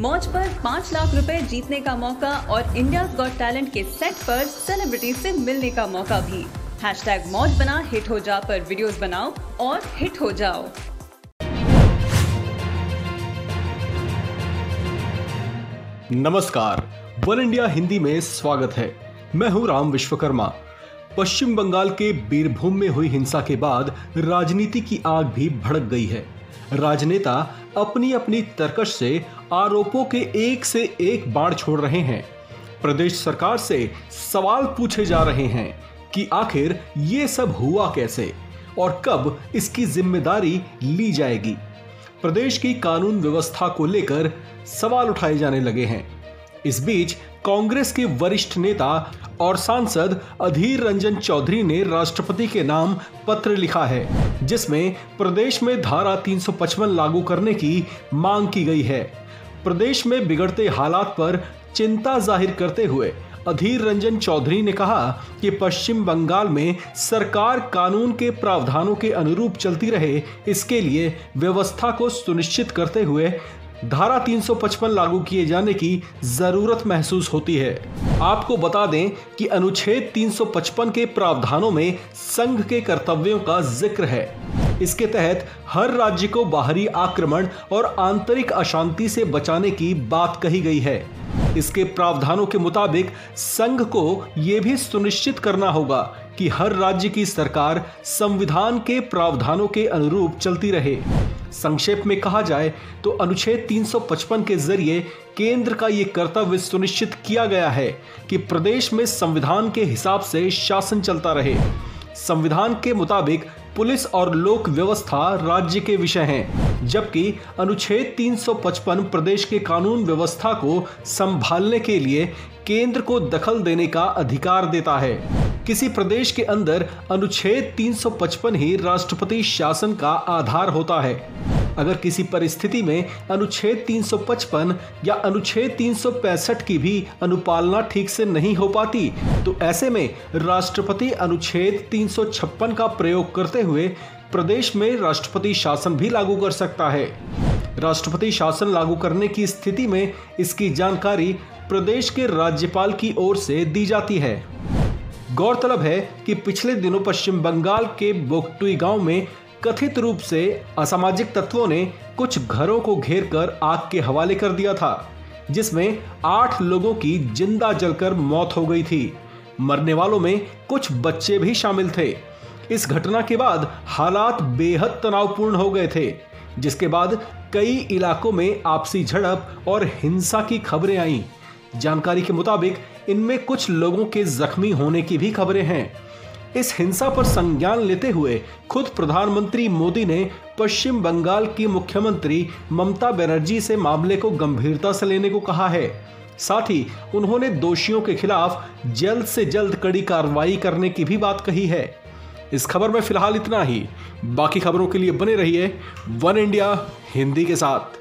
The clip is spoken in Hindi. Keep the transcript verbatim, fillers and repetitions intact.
मौज पर पाँच लाख रुपए जीतने का मौका और इंडियाज गॉट टैलेंट के सेट पर सेलिब्रिटी से मिलने का मौका भी। हैशटैग मौज बना हिट हो जा पर वीडियोस बनाओ और हिट हो जाओ। नमस्कार, वन इंडिया हिंदी में स्वागत है। मैं हूं राम विश्वकर्मा। पश्चिम बंगाल के बीरभूम में हुई हिंसा के बाद राजनीति की आग भी भड़क गई है। राजनेता अपनी अपनी तर्कश से आरोपों के एक से एक बाण छोड़ रहे हैं। प्रदेश सरकार से सवाल पूछे जा रहे हैं कि आखिर ये सब हुआ कैसे और कब इसकी जिम्मेदारी ली जाएगी। प्रदेश की कानून व्यवस्था को लेकर सवाल उठाए जाने लगे हैं। इस बीच कांग्रेस के वरिष्ठ नेता और सांसद अधीर रंजन चौधरी ने राष्ट्रपति के नाम पत्र लिखा है, जिसमें प्रदेश में धारा तीन सौ पचपन लागू करने की मांग की गई है। प्रदेश में बिगड़ते हालात पर चिंता जाहिर करते हुए अधीर रंजन चौधरी ने कहा कि पश्चिम बंगाल में सरकार कानून के प्रावधानों के अनुरूप चलती रहे, इसके लिए व्यवस्था को सुनिश्चित करते हुए धारा तीन सौ पचपन लागू किए जाने की जरूरत महसूस होती है। आपको बता दें कि अनुच्छेद तीन सौ पचपन के प्रावधानों में संघ के कर्तव्यों का जिक्र है। इसके तहत हर राज्य को बाहरी आक्रमण और आंतरिक अशांति से बचाने की बात कही गई है। इसके प्रावधानों के मुताबिक संघ को यह भी सुनिश्चित करना होगा कि हर राज्य की सरकार संविधान के प्रावधानों के अनुरूप चलती रहे। संक्षेप में कहा जाए तो अनुच्छेद तीन सौ पचपन के जरिए केंद्र का ये कर्तव्य सुनिश्चित किया गया है कि प्रदेश में संविधान के हिसाब से शासन चलता रहे। संविधान के मुताबिक पुलिस और लोक व्यवस्था राज्य के विषय हैं, जबकि अनुच्छेद तीन सौ पचपन प्रदेश के कानून व्यवस्था को संभालने के लिए केंद्र को दखल देने का अधिकार देता है। किसी प्रदेश के अंदर अनुच्छेद तीन सौ पचपन ही राष्ट्रपति शासन का आधार होता है। अगर किसी परिस्थिति में अनुच्छेद तीन सौ पचपन या अनुच्छेद तीन सौ पैंसठ की भी अनुपालना ठीक से नहीं हो पाती, तो ऐसे में राष्ट्रपति अनुच्छेद तीन सौ छप्पन का प्रयोग करते हुए प्रदेश में राष्ट्रपति शासन भी लागू कर सकता है। राष्ट्रपति शासन लागू करने की स्थिति में इसकी जानकारी प्रदेश के राज्यपाल की ओर से दी जाती है। गौरतलब है कि पिछले दिनों पश्चिम बंगाल के बोकटुई गांव में कथित रूप से असामाजिक तत्वों ने कुछ घरों को घेरकर आग के हवाले कर दिया था, जिसमें आठ लोगों की जिंदा जलकर मौत हो गई थी। मरने वालों में कुछ बच्चे भी शामिल थे। इस घटना के बाद हालात बेहद तनावपूर्ण हो गए थे, जिसके बाद कई इलाकों में आपसी झड़प और हिंसा की खबरें आईं। जानकारी के मुताबिक इनमें कुछ लोगों के जख्मी होने की भी खबरें हैं। इस हिंसा पर संज्ञान लेते हुए खुद प्रधानमंत्री मोदी ने पश्चिम बंगाल की मुख्यमंत्री ममता बनर्जी से मामले को गंभीरता से लेने को कहा है। साथ ही उन्होंने दोषियों के खिलाफ जल्द से जल्द कड़ी कार्रवाई करने की भी बात कही है। इस खबर में फिलहाल इतना ही। बाकी खबरों के लिए बने रहिए वन इंडिया हिंदी के साथ।